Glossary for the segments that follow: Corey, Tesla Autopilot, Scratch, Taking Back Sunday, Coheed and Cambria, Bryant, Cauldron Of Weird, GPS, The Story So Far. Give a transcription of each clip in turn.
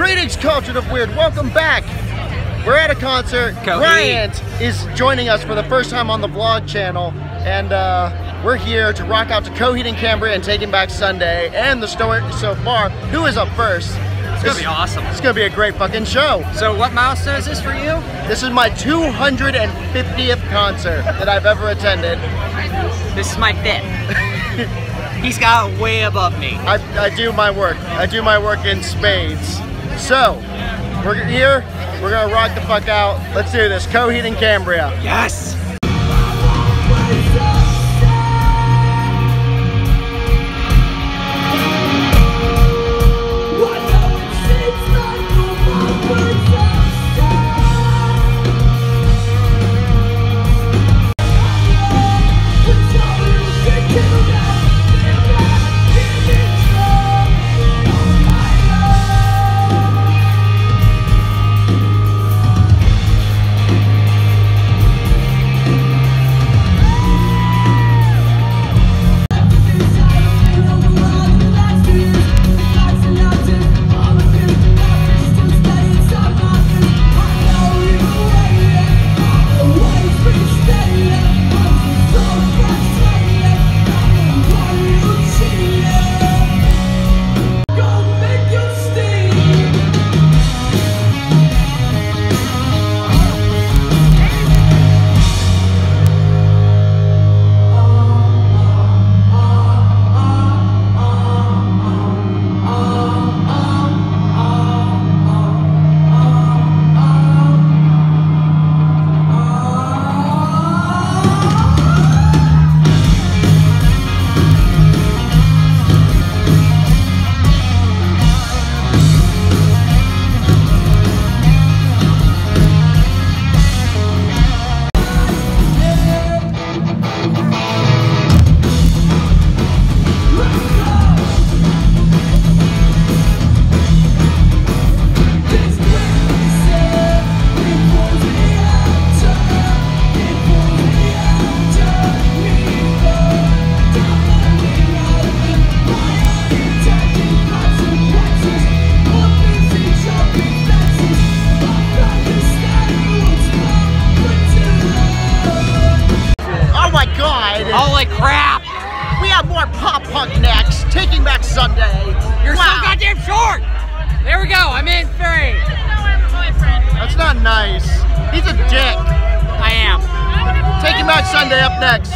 Greetings, Cauldron of Weird. Welcome back. We're at a concert. Bryant is joining us for the first time on the vlog channel, and we're here to rock out to Coheed and Cambria and Taking Back Sunday and The Story So Far. Who is up first? It's gonna be awesome. It's gonna be a great fucking show. So what milestone is this for you? This is my 250th concert that I've ever attended. This is my 5th. He's got way above me. I do my work. I do my work in spades. So, we're here. We're gonna rock the fuck out. Let's do this. Coheed and Cambria. Yes! Holy crap! We have more pop punk next. Taking Back Sunday. You're so goddamn short. There we go. I'm in 3. That's not nice. He's a dick. I am. Taking Back Sunday up next.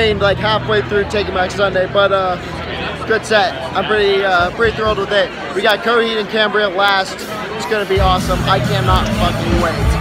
trained like halfway through Taking Back Sunday, but good set. I'm pretty thrilled with it. We got Coheed and Cambria last. It's gonna be awesome. I cannot fucking wait.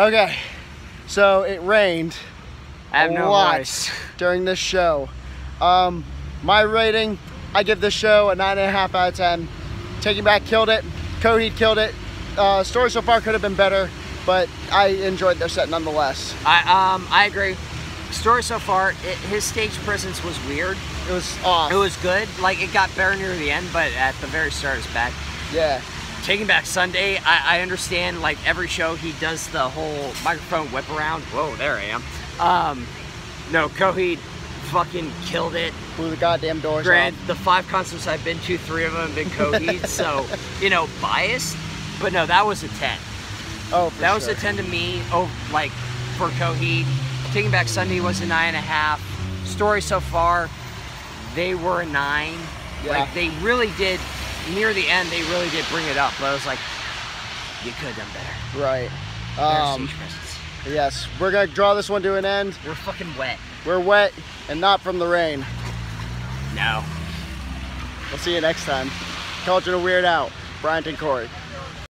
Okay, so it rained a lot during this show. My rating, I give this show a 9.5 out of 10. Taking Back killed it. Coheed killed it. Story So Far could have been better, but I enjoyed their set nonetheless. I agree. Story So Far, his stage presence was weird. It was off. It was good. Like, it got better near the end, but at the very start it was bad. Yeah. Taking Back Sunday, I understand, like, every show he does the whole microphone whip around. Whoa, there I am. No, Coheed fucking killed it. Blew the goddamn doors off. The 5 concerts I've been to, 3 of them have been Coheed, so, you know, biased. But no, that was a 10. Oh, for sure. That was a 10 to me, oh, like, for Coheed. Taking Back Sunday was a 9.5. Story So Far, they were a 9. Yeah. Like, they really did, near the end, they really did bring it up. But I was like, you could have done better. Right. Yes, we're gonna draw this one to an end. We're fucking wet. We're wet, and not from the rain. No. We'll see you next time. Cauldron of Weird out. Bryant and Corey.